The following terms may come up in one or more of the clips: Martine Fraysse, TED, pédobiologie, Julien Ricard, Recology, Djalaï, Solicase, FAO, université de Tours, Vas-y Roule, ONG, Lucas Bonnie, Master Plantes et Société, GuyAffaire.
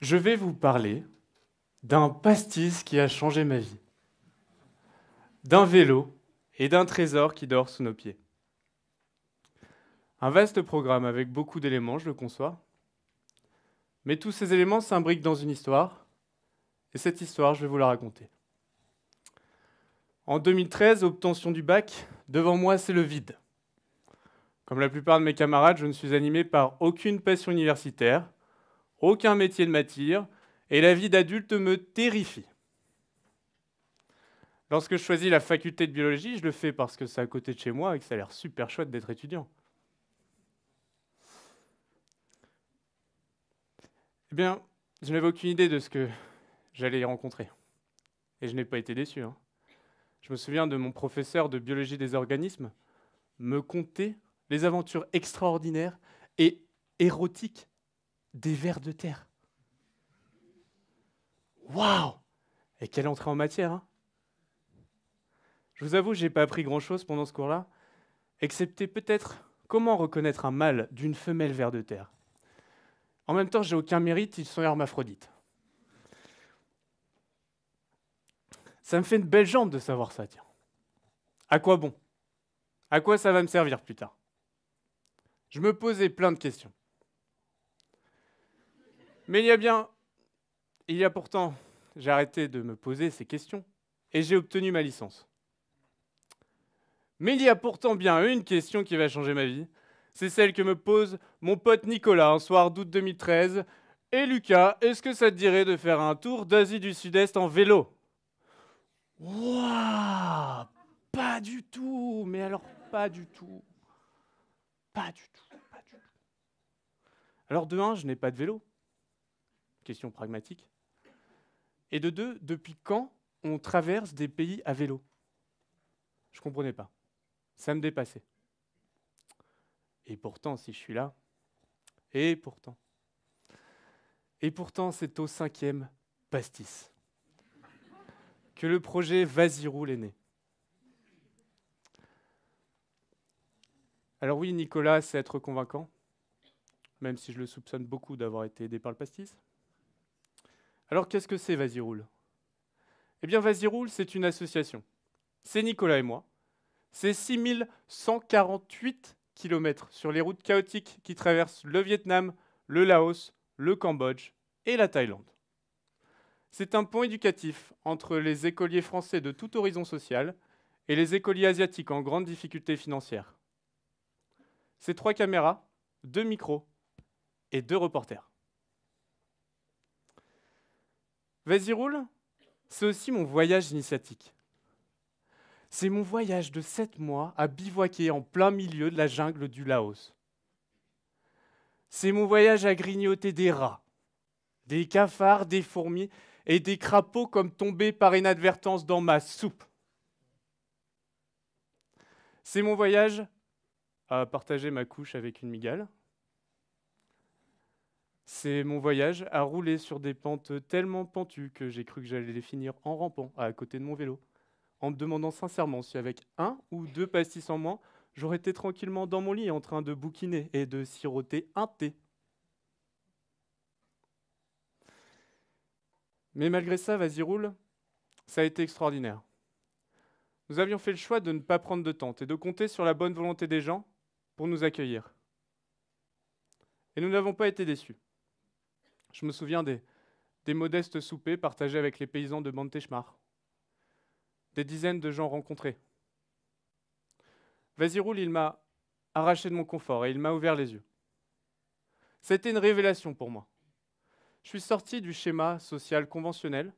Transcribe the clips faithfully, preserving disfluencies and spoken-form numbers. je vais vous parler d'un pastis qui a changé ma vie, d'un vélo et d'un trésor qui dort sous nos pieds. Un vaste programme avec beaucoup d'éléments, je le conçois, mais tous ces éléments s'imbriquent dans une histoire, et cette histoire, je vais vous la raconter. En deux mille treize, obtention du bac, devant moi, c'est le vide. Comme la plupart de mes camarades, je ne suis animé par aucune passion universitaire, aucun métier ne m'attire, et la vie d'adulte me terrifie. Lorsque je choisis la faculté de biologie, je le fais parce que c'est à côté de chez moi et que ça a l'air super chouette d'être étudiant. Eh bien, je n'avais aucune idée de ce que j'allais y rencontrer. Et je n'ai pas été déçu, hein. Je me souviens de mon professeur de biologie des organismes me conter les aventures extraordinaires et érotiques des vers de terre. Waouh! Et quelle entrée en matière, hein. Je vous avoue, je n'ai pas appris grand-chose pendant ce cours-là, excepté peut-être comment reconnaître un mâle d'une femelle vers de terre. En même temps, j'ai aucun mérite, ils sont hermaphrodites. Ça me fait une belle jambe de savoir ça, tiens. À quoi bon? À quoi ça va me servir plus tard? Je me posais plein de questions. Mais il y a bien... Il y a pourtant... J'ai arrêté de me poser ces questions et j'ai obtenu ma licence. Mais il y a pourtant bien une question qui va changer ma vie. C'est celle que me pose mon pote Nicolas un soir d'août deux mille treize. Et Lucas, est-ce que ça te dirait de faire un tour d'Asie du Sud-Est en vélo? Waouh, pas du tout, mais alors pas du tout, pas du tout, pas du tout. Alors de un, je n'ai pas de vélo, question pragmatique, et de deux, depuis quand on traverse des pays à vélo? Je ne comprenais pas, ça me dépassait. Et pourtant, si je suis là, et pourtant, et pourtant c'est au cinquième pastis que le projet Vas-y Roule est né. Alors oui, Nicolas sait être convaincant, même si je le soupçonne beaucoup d'avoir été aidé par le pastis. Alors qu'est-ce que c'est Vas-y Roule? Eh bien Vas-y Roule, c'est une association. C'est Nicolas et moi. C'est six mille cent quarante-huit kilomètres sur les routes chaotiques qui traversent le Vietnam, le Laos, le Cambodge et la Thaïlande. C'est un pont éducatif entre les écoliers français de tout horizon social et les écoliers asiatiques en grande difficulté financière. C'est trois caméras, deux micros et deux reporters. Vas-y Roule, c'est aussi mon voyage initiatique. C'est mon voyage de sept mois à bivouaquer en plein milieu de la jungle du Laos. C'est mon voyage à grignoter des rats, des cafards, des fourmis et des crapauds comme tombés par inadvertance dans ma soupe. C'est mon voyage à partager ma couche avec une migale. C'est mon voyage à rouler sur des pentes tellement pentues que j'ai cru que j'allais les finir en rampant à côté de mon vélo, en me demandant sincèrement si avec un ou deux pastis en moins, j'aurais été tranquillement dans mon lit en train de bouquiner et de siroter un thé. Mais malgré ça, Vas-y Roule, ça a été extraordinaire. Nous avions fait le choix de ne pas prendre de tente et de compter sur la bonne volonté des gens pour nous accueillir. Et nous n'avons pas été déçus. Je me souviens des, des modestes soupers partagés avec les paysans de Banteshmar, des dizaines de gens rencontrés. Vas-y Roule, il m'a arraché de mon confort et il m'a ouvert les yeux. C'était une révélation pour moi. Je suis sorti du schéma social conventionnel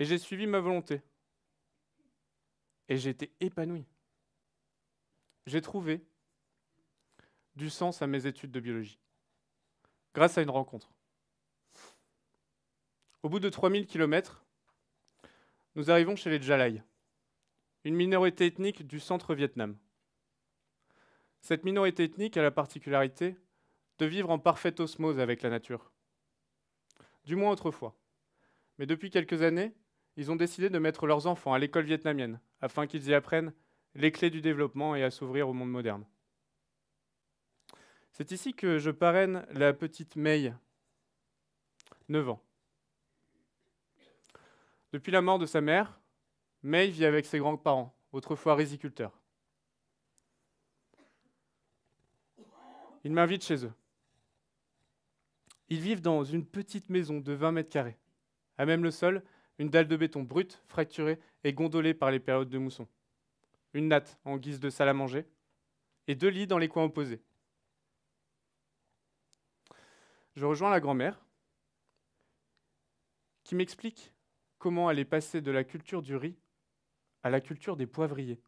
et j'ai suivi ma volonté. Et j'ai été épanoui. J'ai trouvé du sens à mes études de biologie, grâce à une rencontre. Au bout de trois mille kilomètres, nous arrivons chez les Djalaï, une minorité ethnique du centre Vietnam. Cette minorité ethnique a la particularité de vivre en parfaite osmose avec la nature. Du moins autrefois. Mais depuis quelques années, ils ont décidé de mettre leurs enfants à l'école vietnamienne afin qu'ils y apprennent les clés du développement et à s'ouvrir au monde moderne. C'est ici que je parraine la petite May, neuf ans. Depuis la mort de sa mère, May vit avec ses grands-parents, autrefois riziculteurs. Ils m'invitent chez eux. Ils vivent dans une petite maison de vingt mètres carrés. À même le sol, une dalle de béton brute, fracturée et gondolée par les périodes de mousson. Une natte en guise de salle à manger et deux lits dans les coins opposés. Je rejoins la grand-mère qui m'explique comment elle est passée de la culture du riz à la culture des poivriers.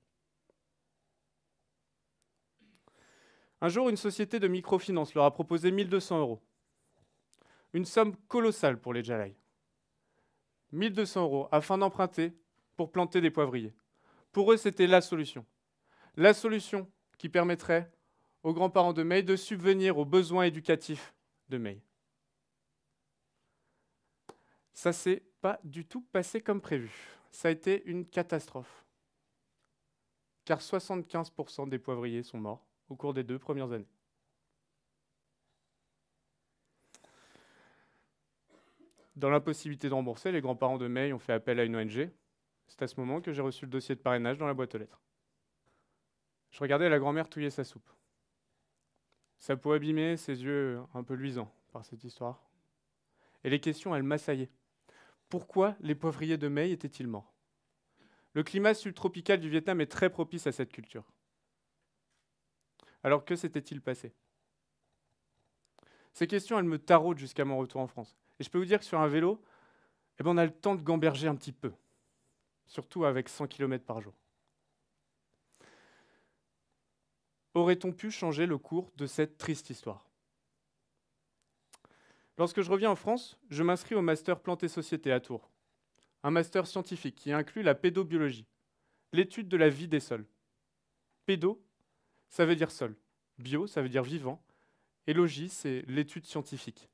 Un jour, une société de microfinance leur a proposé mille deux cents euros. Une somme colossale pour les Djalaï. mille deux cents euros afin d'emprunter pour planter des poivriers. Pour eux, c'était la solution. La solution qui permettrait aux grands-parents de May de subvenir aux besoins éducatifs de May. Ça ne s'est pas du tout passé comme prévu. Ça a été une catastrophe. Car soixante-quinze pour cent des poivriers sont morts au cours des deux premières années. Dans l'impossibilité de rembourser, les grands-parents de May ont fait appel à une O N G. C'est à ce moment que j'ai reçu le dossier de parrainage dans la boîte aux lettres. Je regardais la grand-mère touiller sa soupe. Sa peau abîmée, ses yeux un peu luisants par cette histoire. Et les questions, elles m'assaillaient. Pourquoi les poivriers de May étaient-ils morts? Le climat subtropical du Vietnam est très propice à cette culture. Alors que s'était-il passé? Ces questions, elles me taraudent jusqu'à mon retour en France. Et je peux vous dire que sur un vélo, eh ben on a le temps de gamberger un petit peu, surtout avec cent kilomètres par jour. Aurait-on pu changer le cours de cette triste histoire? Lorsque je reviens en France, je m'inscris au Master Plantes et Société à Tours, un master scientifique qui inclut la pédobiologie, l'étude de la vie des sols. Pédo, ça veut dire sol, bio, ça veut dire vivant, et logie, c'est l'étude scientifique.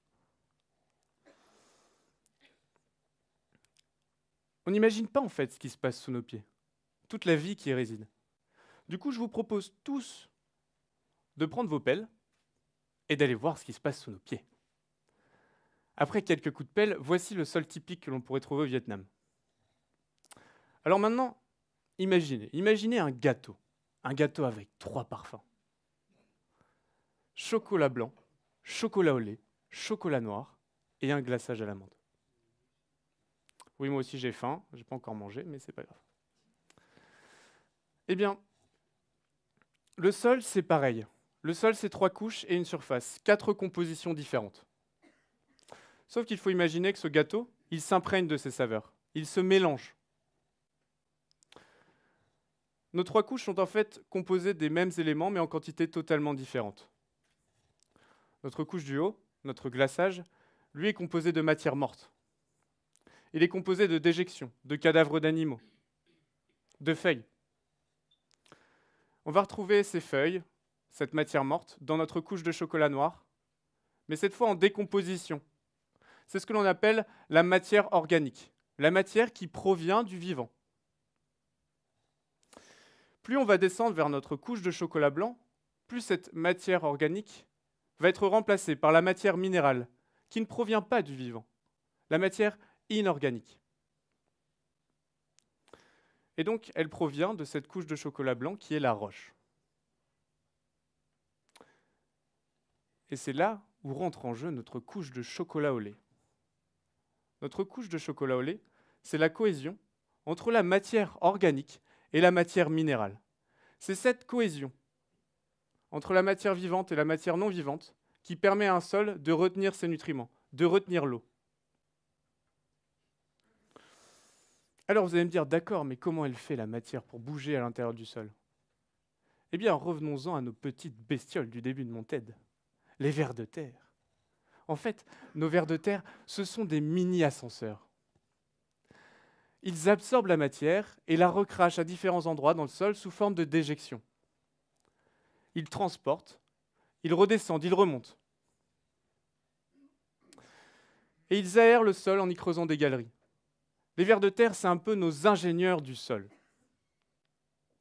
On n'imagine pas en fait ce qui se passe sous nos pieds, toute la vie qui y réside. Du coup, je vous propose tous de prendre vos pelles et d'aller voir ce qui se passe sous nos pieds. Après quelques coups de pelle, voici le sol typique que l'on pourrait trouver au Vietnam. Alors maintenant, imaginez, imaginez un gâteau, un gâteau avec trois parfums. Chocolat blanc, chocolat au lait, chocolat noir et un glaçage à l'amande. Oui, moi aussi j'ai faim, je n'ai pas encore mangé, mais c'est pas grave. Eh bien, le sol, c'est pareil. Le sol, c'est trois couches et une surface, quatre compositions différentes. Sauf qu'il faut imaginer que ce gâteau, il s'imprègne de ses saveurs, il se mélange. Nos trois couches sont en fait composées des mêmes éléments, mais en quantité totalement différente. Notre couche du haut, notre glaçage, lui est composé de matière morte. Il est composé de déjections, de cadavres d'animaux, de feuilles. On va retrouver ces feuilles, cette matière morte, dans notre couche de chocolat noir, mais cette fois en décomposition. C'est ce que l'on appelle la matière organique, la matière qui provient du vivant. Plus on va descendre vers notre couche de chocolat blanc, plus cette matière organique va être remplacée par la matière minérale, qui ne provient pas du vivant, la matière inorganique. Et donc, elle provient de cette couche de chocolat blanc qui est la roche. Et c'est là où rentre en jeu notre couche de chocolat au lait. Notre couche de chocolat au lait, c'est la cohésion entre la matière organique et la matière minérale. C'est cette cohésion entre la matière vivante et la matière non vivante qui permet à un sol de retenir ses nutriments, de retenir l'eau. Alors vous allez me dire, d'accord, mais comment elle fait la matière pour bouger à l'intérieur du sol? Eh bien, revenons-en à nos petites bestioles du début de mon TED, les vers de terre. En fait, nos vers de terre, ce sont des mini-ascenseurs. Ils absorbent la matière et la recrachent à différents endroits dans le sol sous forme de déjection. Ils transportent, ils redescendent, ils remontent. Et ils aèrent le sol en y creusant des galeries. Les vers de terre, c'est un peu nos ingénieurs du sol.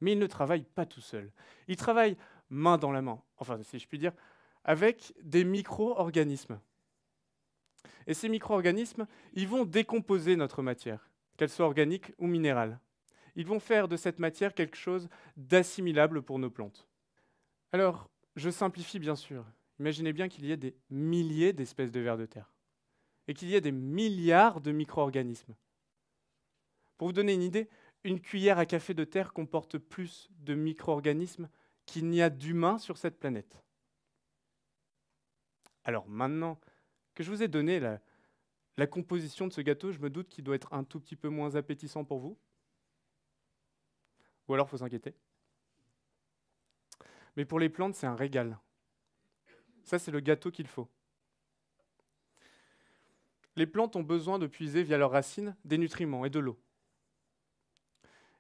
Mais ils ne travaillent pas tout seuls. Ils travaillent main dans la main, enfin si je puis dire, avec des micro-organismes. Et ces micro-organismes, ils vont décomposer notre matière, qu'elle soit organique ou minérale. Ils vont faire de cette matière quelque chose d'assimilable pour nos plantes. Alors, je simplifie bien sûr. Imaginez bien qu'il y ait des milliers d'espèces de vers de terre et qu'il y ait des milliards de micro-organismes. Pour vous donner une idée, une cuillère à café de terre comporte plus de micro-organismes qu'il n'y a d'humains sur cette planète. Alors maintenant que je vous ai donné la, la composition de ce gâteau, je me doute qu'il doit être un tout petit peu moins appétissant pour vous. Ou alors, il faut s'inquiéter. Mais pour les plantes, c'est un régal. Ça, c'est le gâteau qu'il faut. Les plantes ont besoin de puiser via leurs racines des nutriments et de l'eau.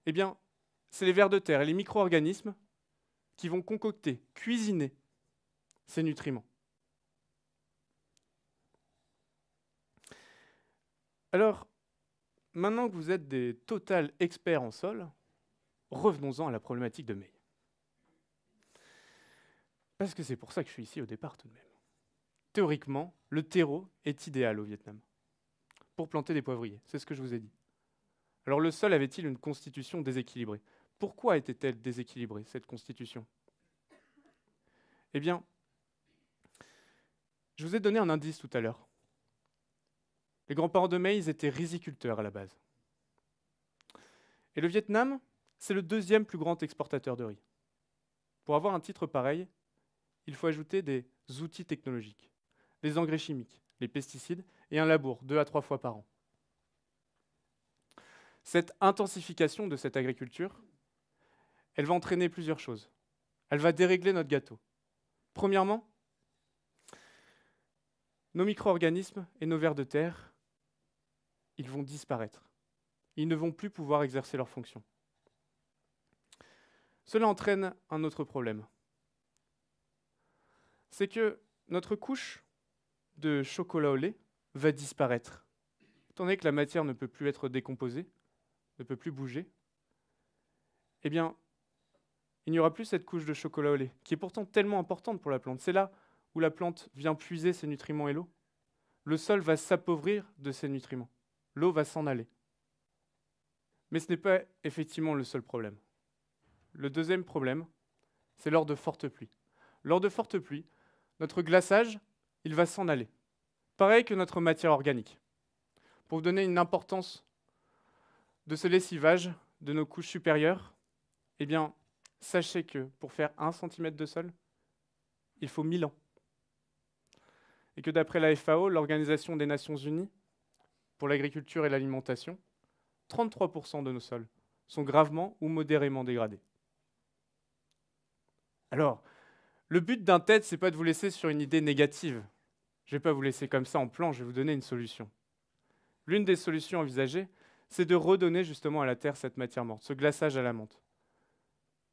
Eh bien, c'est les vers de terre et les micro-organismes qui vont concocter, cuisiner ces nutriments. Alors, maintenant que vous êtes des total experts en sol, revenons-en à la problématique de May. Parce que c'est pour ça que je suis ici au départ tout de même. Théoriquement, le terreau est idéal au Vietnam pour planter des poivriers, c'est ce que je vous ai dit. Alors le sol avait-il une constitution déséquilibrée? Pourquoi était-elle déséquilibrée, cette constitution? Eh bien, je vous ai donné un indice tout à l'heure. Les grands-parents de May, ils étaient riziculteurs à la base. Et le Vietnam, c'est le deuxième plus grand exportateur de riz. Pour avoir un titre pareil, il faut ajouter des outils technologiques, les engrais chimiques, les pesticides et un labour deux à trois fois par an. Cette intensification de cette agriculture, elle va entraîner plusieurs choses. Elle va dérégler notre gâteau. Premièrement, nos micro-organismes et nos vers de terre, ils vont disparaître. Ils ne vont plus pouvoir exercer leurs fonctions. Cela entraîne un autre problème. C'est que notre couche de chocolat au lait va disparaître. Étant donné que la matière ne peut plus être décomposée, ne peut plus bouger, eh bien, il n'y aura plus cette couche de chocolat au lait, qui est pourtant tellement importante pour la plante. C'est là où la plante vient puiser ses nutriments et l'eau. Le sol va s'appauvrir de ses nutriments. L'eau va s'en aller. Mais ce n'est pas effectivement le seul problème. Le deuxième problème, c'est lors de fortes pluies. Lors de fortes pluies, notre glaçage, il va s'en aller. Pareil que notre matière organique. Pour vous donner une importance de ce lessivage de nos couches supérieures, eh bien, sachez que pour faire un centimètre de sol, il faut mille ans. Et que d'après la F A O, l'Organisation des Nations Unies pour l'agriculture et l'alimentation, trente-trois pour cent de nos sols sont gravement ou modérément dégradés. Alors, le but d'un TED, ce n'est pas de vous laisser sur une idée négative. Je ne vais pas vous laisser comme ça en plan, je vais vous donner une solution. L'une des solutions envisagées, c'est de redonner justement à la terre cette matière morte, ce glaçage à la menthe.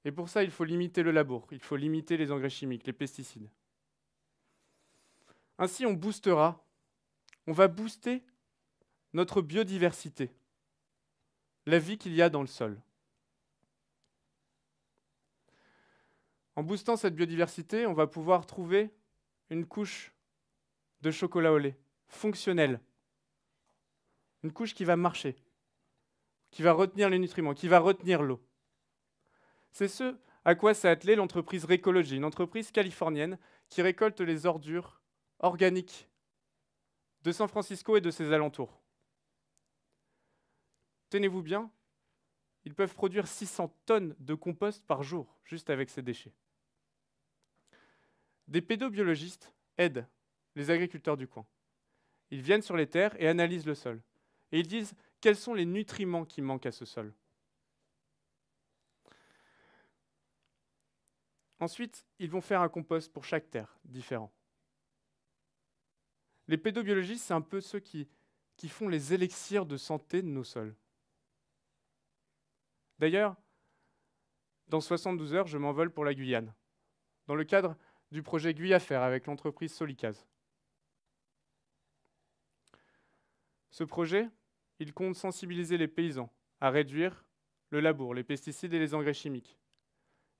Et pour ça, il faut limiter le labour, il faut limiter les engrais chimiques, les pesticides. Ainsi, on boostera, on va booster notre biodiversité, la vie qu'il y a dans le sol. En boostant cette biodiversité, on va pouvoir trouver une couche de chocolat au lait, fonctionnelle. Une couche qui va marcher, qui va retenir les nutriments, qui va retenir l'eau. C'est ce à quoi s'est attelée l'entreprise Recology, une entreprise californienne qui récolte les ordures organiques de San Francisco et de ses alentours. Tenez-vous bien, ils peuvent produire six cents tonnes de compost par jour, juste avec ces déchets. Des pédobiologistes aident les agriculteurs du coin. Ils viennent sur les terres et analysent le sol. Et ils disent quels sont les nutriments qui manquent à ce sol. Ensuite, ils vont faire un compost pour chaque terre, différent. Les pédobiologistes, c'est un peu ceux qui, qui font les élixirs de santé de nos sols. D'ailleurs, dans soixante-douze heures, je m'envole pour la Guyane, dans le cadre du projet GuyAffaire avec l'entreprise Solicase. Ce projet, il compte sensibiliser les paysans à réduire le labour, les pesticides et les engrais chimiques.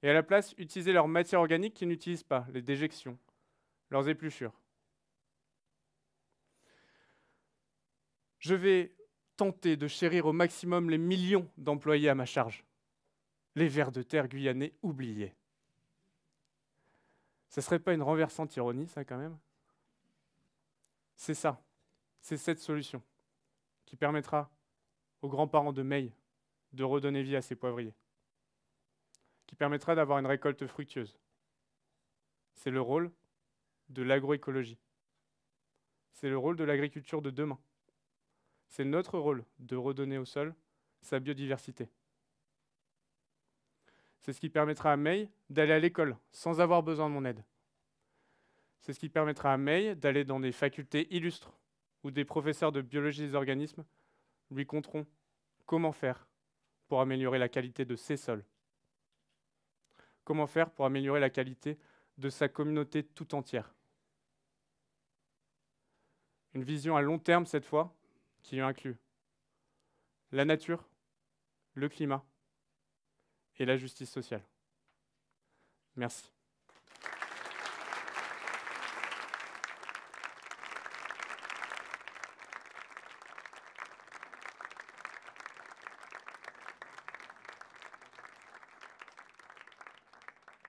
Et à la place, utiliser leurs matières organiques qu'ils n'utilisent pas, les déjections, leurs épluchures. je vais tenter de chérir au maximum les millions d'employés à ma charge. Les vers de terre guyanais oubliés. Ce ne serait pas une renversante ironie, ça, quand même? C'est ça, c'est cette solution qui permettra aux grands-parents de May de redonner vie à ces poivriers, qui permettra d'avoir une récolte fructueuse. C'est le rôle de l'agroécologie. C'est le rôle de l'agriculture de demain. C'est notre rôle de redonner au sol sa biodiversité. C'est ce qui permettra à May d'aller à l'école sans avoir besoin de mon aide. C'est ce qui permettra à May d'aller dans des facultés illustres où des professeurs de biologie des organismes lui conteront comment faire pour améliorer la qualité de ses sols. Comment faire pour améliorer la qualité de sa communauté tout entière. Une vision à long terme cette fois qui inclut la nature, le climat et la justice sociale. Merci.